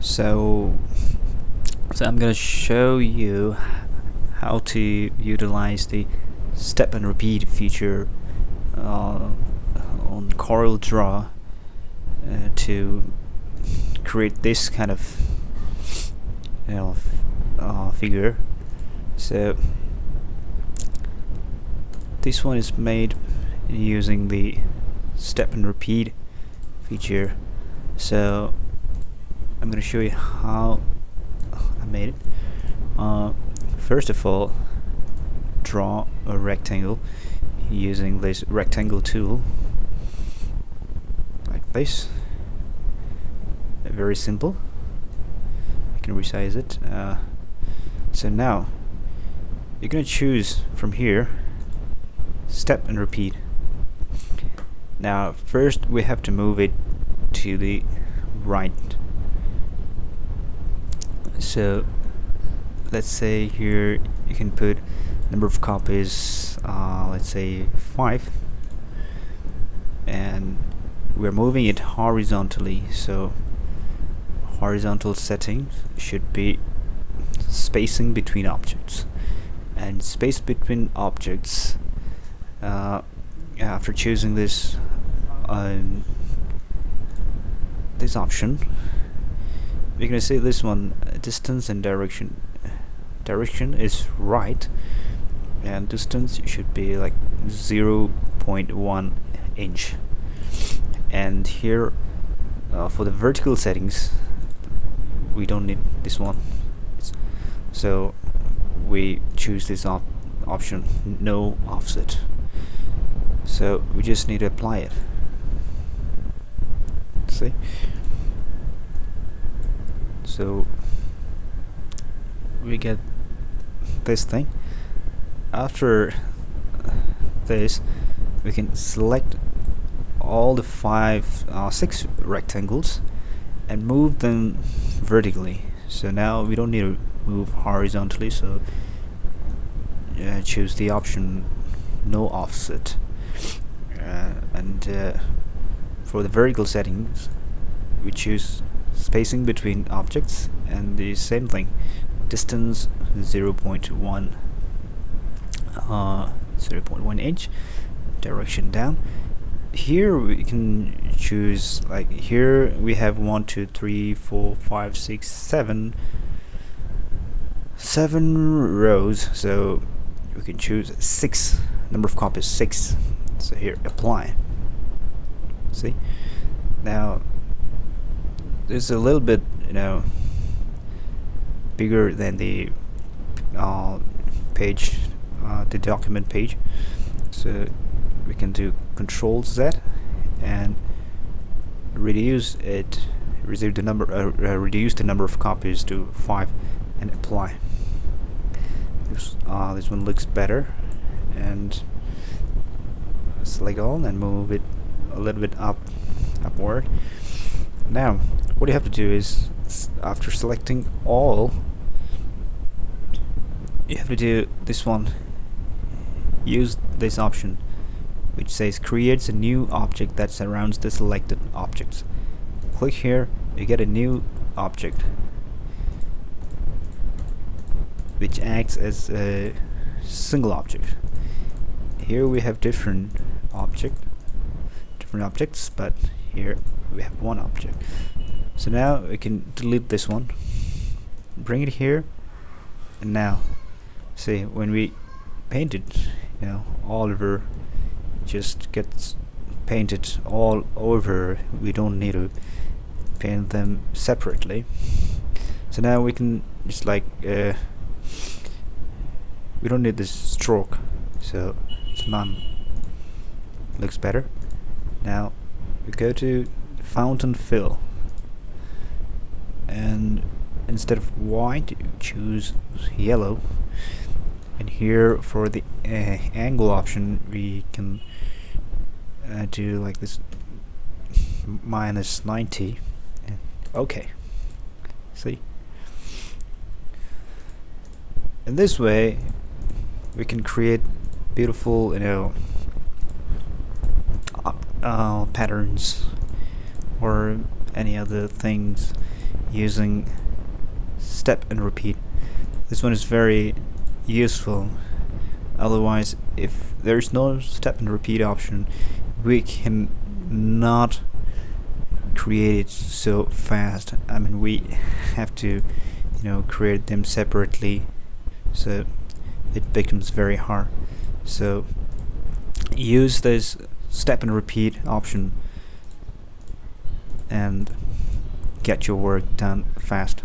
So I'm going to show you how to utilize the step and repeat feature on CorelDRAW to create this kind of figure. So this one is made using the step and repeat feature. So I'm going to show you how I made it. First of all, draw a rectangle using this rectangle tool, like this. Very simple. You can resize it. So now you're going to choose from here step and repeat. Now first we have to move it to the right. So let's say here you can put number of copies, let's say 5, and we're moving it horizontally, so horizontal settings should be spacing between objects, and space between objects, after choosing this option, we're gonna see this one, distance and direction. Direction is right, and distance should be like 0.1 inch. And here for the vertical settings, we don't need this one, so we choose this option, no offset. So we just need to apply it. See? So we get this thing. After this, we can select all the 6 rectangles and move them vertically. So now we don't need to move horizontally, so choose the option no offset, and for the vertical settings we choose spacing between objects, and the same thing, distance 0.1 inch, direction down. Here we can choose, like here we have 1, 2, 3, 4, 5, 6, 7 rows, so we can choose 6, number of copies 6. So here apply. See, now there's a little bit, you know, bigger than the page, the document page, so we can do Control Z and reduce it, reduce the number of copies to 5 and apply. This one looks better, and select all and move it a little bit upward. Now what you have to do is, after selecting all, you have to do this one, use this option which says creates a new object that surrounds the selected objects. Click here, you get a new object which acts as a single object. Here we have different objects, but here we have one object. So now we can delete this one, bring it here, and now see, when we paint it, you know, all over, just gets painted all over. We don't need to paint them separately. So now we can just like, we don't need this stroke, so it's none. Looks better. Now we go to fountain fill, and instead of white choose yellow, and here for the angle option we can do like this, -90, and okay. See, in this way we can create beautiful, you know, patterns or any other things using step and repeat. This one is very useful, otherwise if there is no step and repeat option we can not create it so fast. I mean, we have to, you know, create them separately, so it becomes very hard. So use this step and repeat option and get your work done fast.